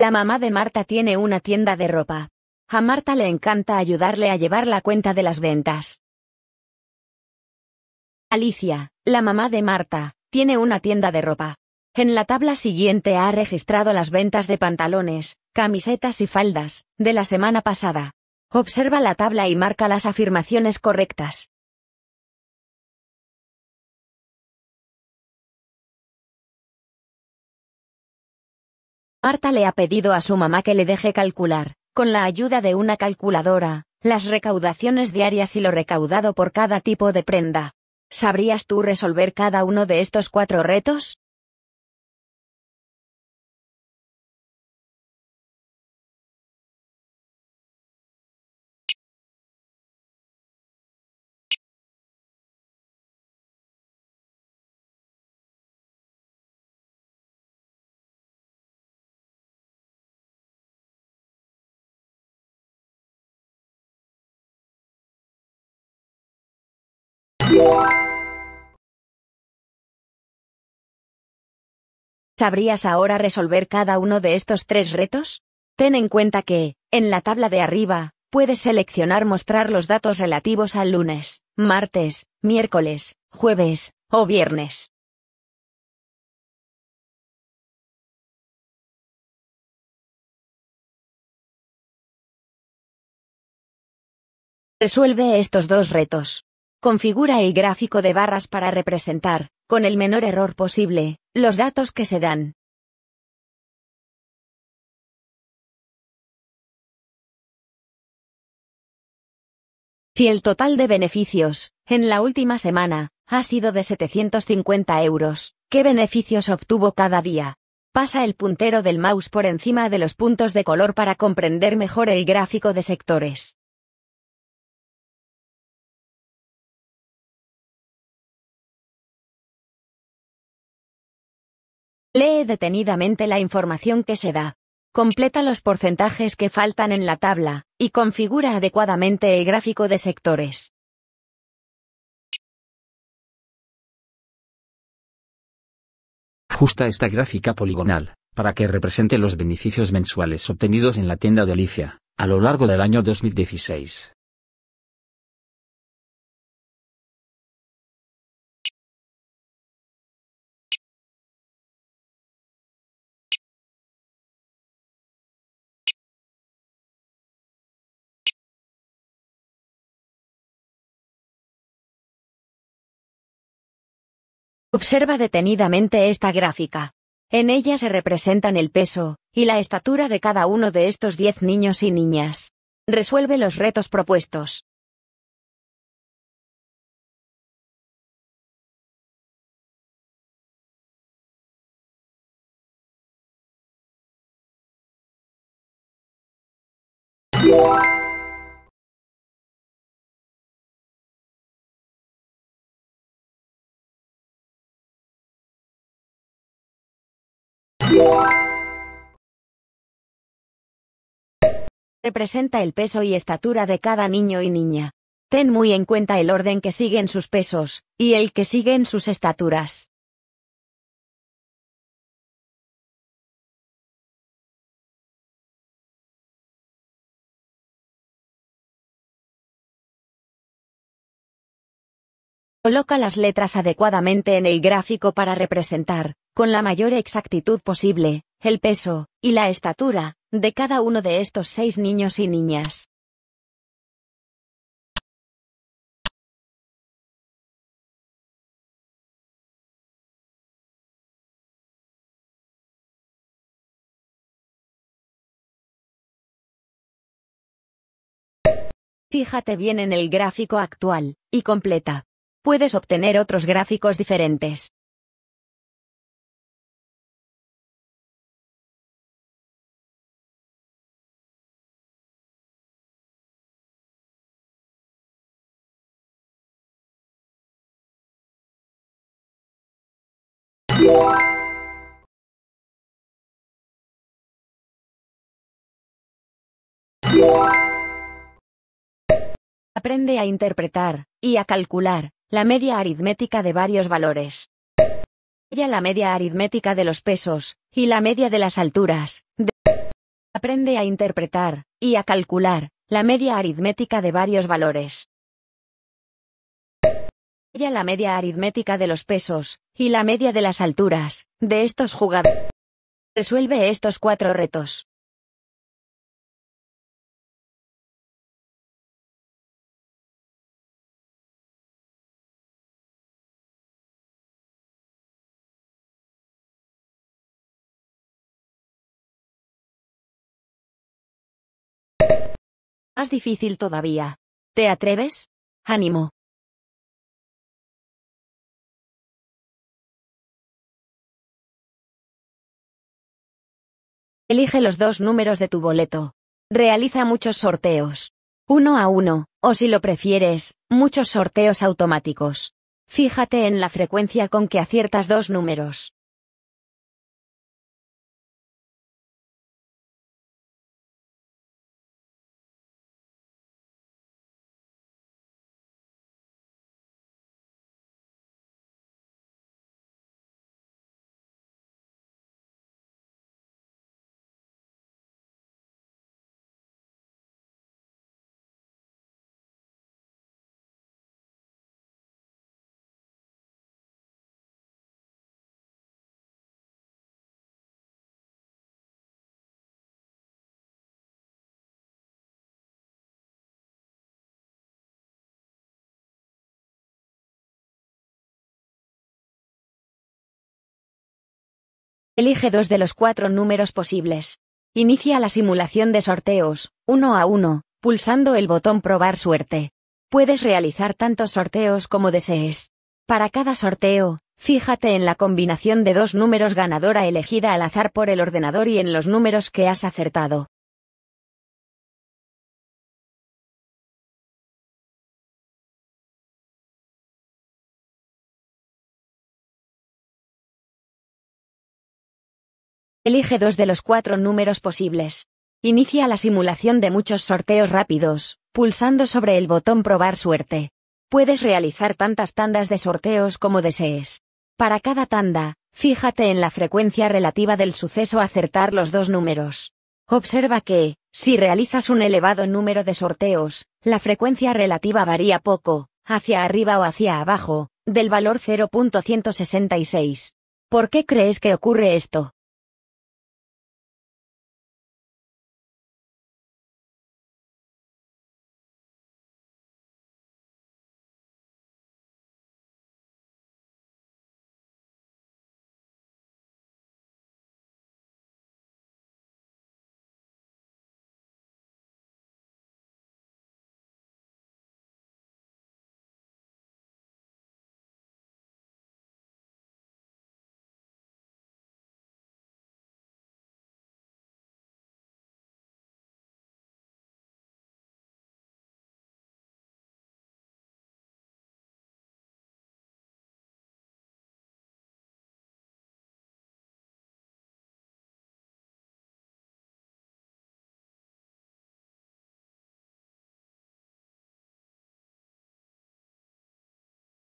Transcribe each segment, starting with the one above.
La mamá de Marta tiene una tienda de ropa. A Marta le encanta ayudarle a llevar la cuenta de las ventas. Alicia, la mamá de Marta, tiene una tienda de ropa. En la tabla siguiente ha registrado las ventas de pantalones, camisetas y faldas, de la semana pasada. Observa la tabla y marca las afirmaciones correctas. Marta le ha pedido a su mamá que le deje calcular, con la ayuda de una calculadora, las recaudaciones diarias y lo recaudado por cada tipo de prenda. ¿Sabrías tú resolver cada uno de estos 4 retos? ¿Sabrías ahora resolver cada uno de estos 3 retos? Ten en cuenta que, en la tabla de arriba, puedes seleccionar mostrar los datos relativos al lunes, martes, miércoles, jueves o viernes. Resuelve estos 2 retos. Configura el gráfico de barras para representar, con el menor error posible, los datos que se dan. Si el total de beneficios, en la última semana, ha sido de 750 €, ¿qué beneficios obtuvo cada día? Pasa el puntero del mouse por encima de los puntos de color para comprender mejor el gráfico de sectores. Lee detenidamente la información que se da. Completa los porcentajes que faltan en la tabla, y configura adecuadamente el gráfico de sectores. Ajusta esta gráfica poligonal, para que represente los beneficios mensuales obtenidos en la tienda de Alicia, a lo largo del año 2016. Observa detenidamente esta gráfica. En ella se representan el peso y la estatura de cada uno de estos 10 niños y niñas. Resuelve los retos propuestos. Representa el peso y estatura de cada niño y niña. Ten muy en cuenta el orden que siguen sus pesos, y el que siguen sus estaturas. Coloca las letras adecuadamente en el gráfico para representar, con la mayor exactitud posible, el peso y la estatura de cada uno de estos 6 niños y niñas. Fíjate bien en el gráfico actual, y completa. Puedes obtener otros gráficos diferentes. Aprende a interpretar y a calcular la media aritmética de varios valores. La media aritmética de los pesos y la media de las alturas. Aprende a interpretar, y a calcular, la media aritmética de varios valores. La media aritmética de los pesos, y la media de las alturas, de estos jugadores. Resuelve estos 4 retos. Más difícil todavía. ¿Te atreves? ¡Ánimo! Elige los 2 números de tu boleto. Realiza muchos sorteos. 1 a 1, o si lo prefieres, muchos sorteos automáticos. Fíjate en la frecuencia con que aciertas 2 números. Elige 2 de los 4 números posibles. Inicia la simulación de sorteos, 1 a 1, pulsando el botón Probar suerte. Puedes realizar tantos sorteos como desees. Para cada sorteo, fíjate en la combinación de 2 números ganadora elegida al azar por el ordenador y en los números que has acertado. Elige 2 de los 4 números posibles. Inicia la simulación de muchos sorteos rápidos, pulsando sobre el botón Probar suerte. Puedes realizar tantas tandas de sorteos como desees. Para cada tanda, fíjate en la frecuencia relativa del suceso a acertar los 2 números. Observa que, si realizas un elevado número de sorteos, la frecuencia relativa varía poco, hacia arriba o hacia abajo, del valor 0.166. ¿Por qué crees que ocurre esto?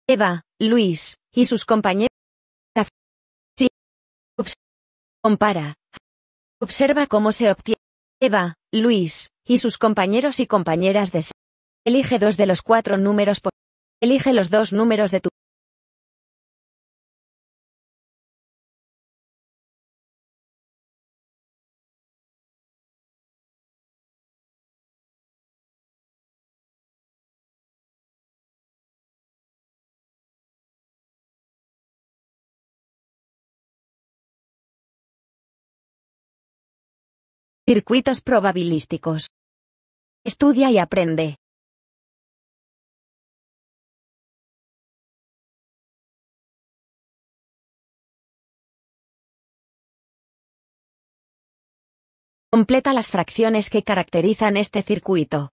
Eva, Luis, y sus compañeros. Compara. Observa cómo se obtiene. Eva, Luis, y sus compañeros y compañeras de. Elige 2 de los 4 números. Elige los 2 números de tu. Circuitos probabilísticos. Estudia y aprende. Completa las fracciones que caracterizan este circuito.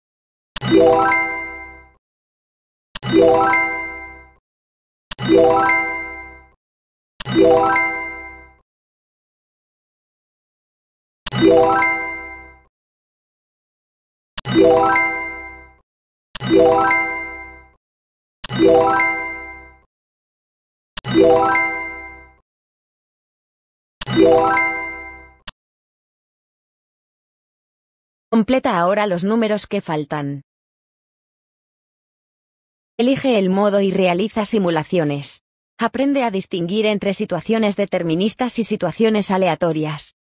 Completa ahora los números que faltan. Elige el modo y realiza simulaciones. Aprende a distinguir entre situaciones deterministas y situaciones aleatorias.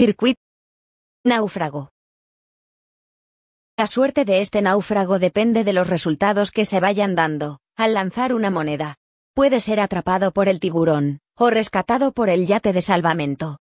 Circuito. Náufrago. La suerte de este náufrago depende de los resultados que se vayan dando al lanzar una moneda. Puede ser atrapado por el tiburón o rescatado por el yate de salvamento.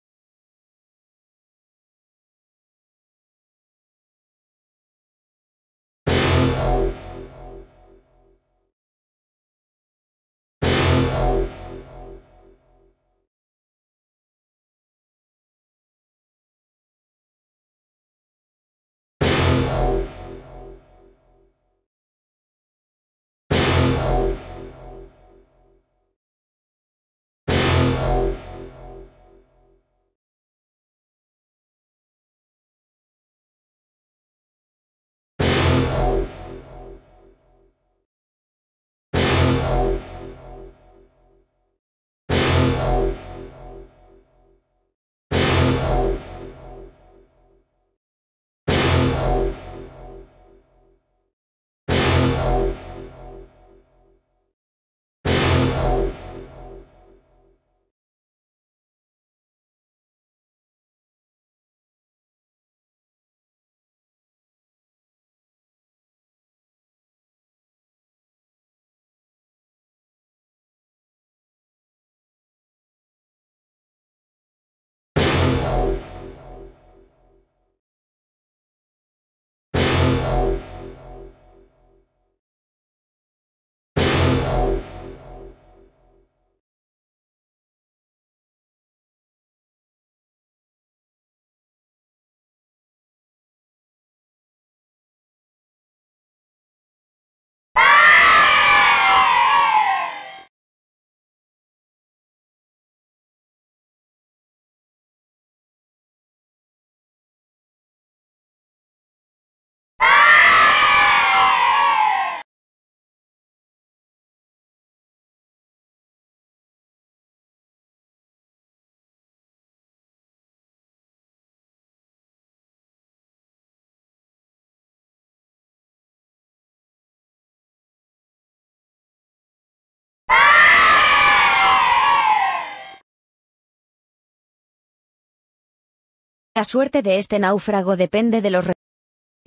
La suerte de este náufrago depende de los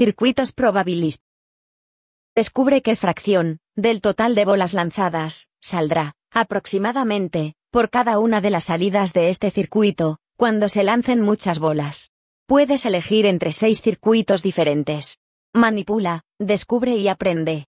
circuitos probabilísticos. Descubre qué fracción del total de bolas lanzadas saldrá, aproximadamente, por cada una de las salidas de este circuito, cuando se lancen muchas bolas. Puedes elegir entre 6 circuitos diferentes. Manipula, descubre y aprende.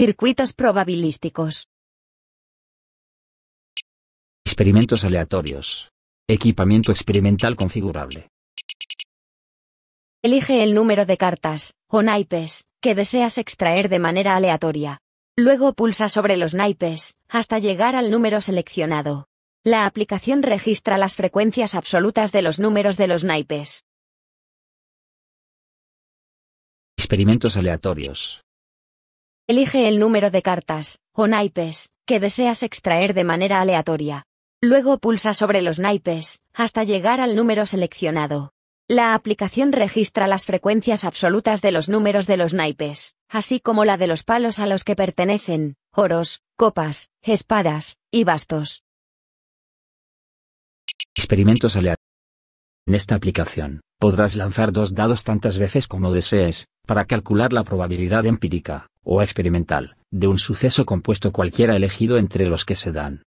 Circuitos probabilísticos. Experimentos aleatorios. Equipamiento experimental configurable. Elige el número de cartas, o naipes, que deseas extraer de manera aleatoria. Luego pulsa sobre los naipes, hasta llegar al número seleccionado. La aplicación registra las frecuencias absolutas de los números de los naipes. Experimentos aleatorios. Elige el número de cartas, o naipes, que deseas extraer de manera aleatoria. Luego pulsa sobre los naipes, hasta llegar al número seleccionado. La aplicación registra las frecuencias absolutas de los números de los naipes, así como la de los palos a los que pertenecen, oros, copas, espadas, y bastos. Experimentos aleatorios. En esta aplicación, podrás lanzar dos dados tantas veces como desees, para calcular la probabilidad empírica, o experimental, de un suceso compuesto cualquiera elegido entre los que se dan.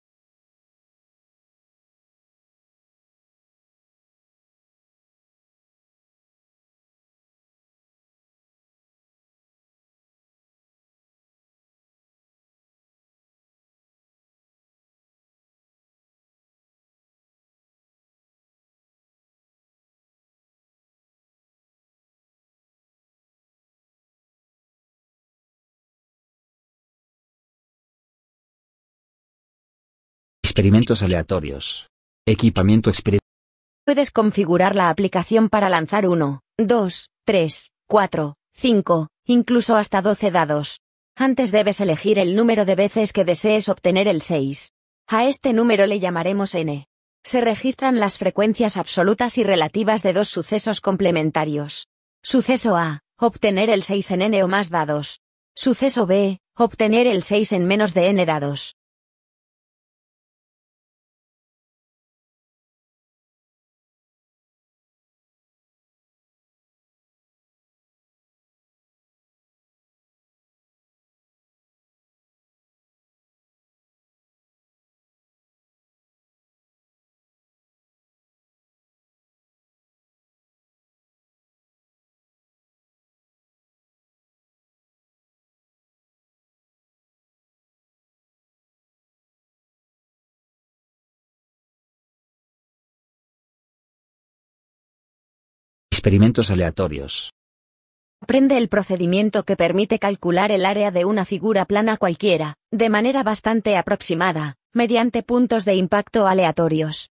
Experimentos aleatorios. Equipamiento experimental. Puedes configurar la aplicación para lanzar 1, 2, 3, 4, 5, incluso hasta 12 dados. Antes debes elegir el número de veces que desees obtener el 6. A este número le llamaremos n. Se registran las frecuencias absolutas y relativas de dos sucesos complementarios. Suceso A, obtener el 6 en n o más dados. Suceso B, obtener el 6 en menos de n dados. Experimentos aleatorios. Aprende el procedimiento que permite calcular el área de una figura plana cualquiera, de manera bastante aproximada, mediante puntos de impacto aleatorios.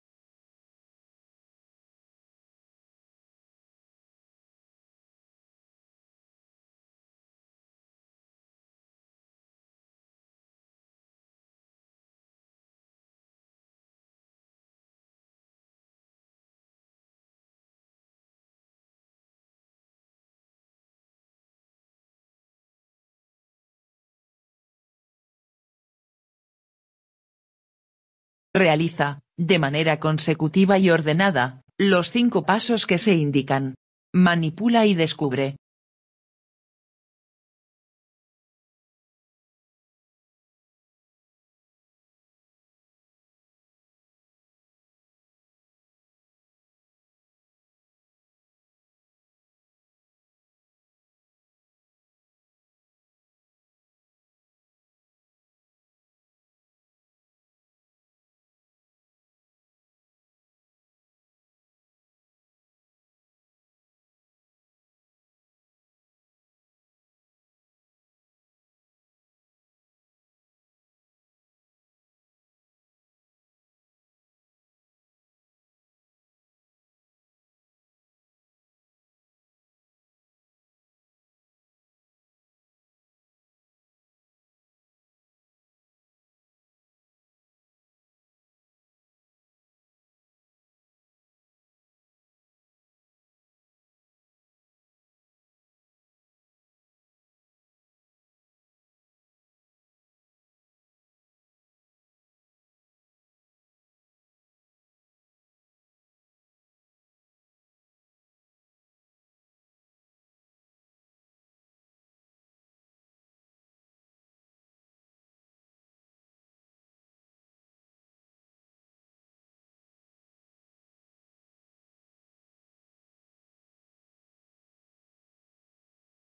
Realiza, de manera consecutiva y ordenada, los 5 pasos que se indican. Manipula y descubre.